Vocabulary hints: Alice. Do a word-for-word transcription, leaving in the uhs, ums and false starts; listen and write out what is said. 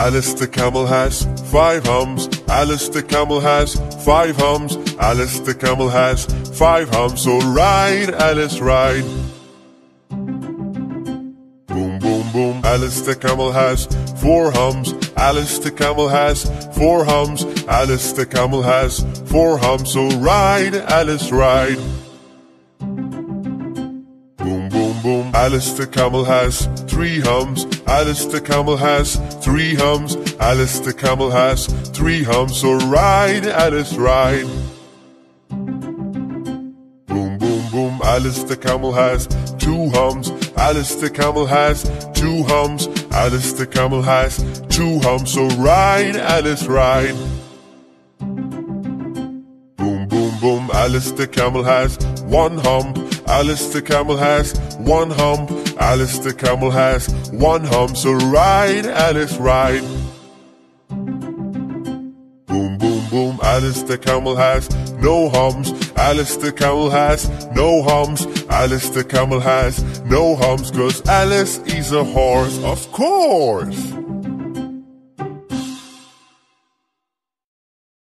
Alice the camel has five humps. Alice the camel has five humps. Alice the camel has five humps. So ride, Alice, ride. Boom, boom, boom. Alice the camel has four humps. Alice the camel has four humps. Alice the camel has four humps. So ride, Alice, ride. Boom, boom, boom. Alice the camel has three humps. Alice the camel has three humps. Alice the camel has three humps. So ride, Alice, ride. Boom, boom, boom. Alice the camel has two humps. Alice the camel has two humps. Alice the camel has two humps. So ride, Alice, ride. Boom, boom, boom. Alice the camel has one hump. Alice the camel has one hump. Alice the camel has one hump. So ride, Alice, ride. Boom, boom, boom. Alice the camel has no humps. Alice the camel has no humps. Alice the camel has no humps. 'Cause Alice is a horse, of course.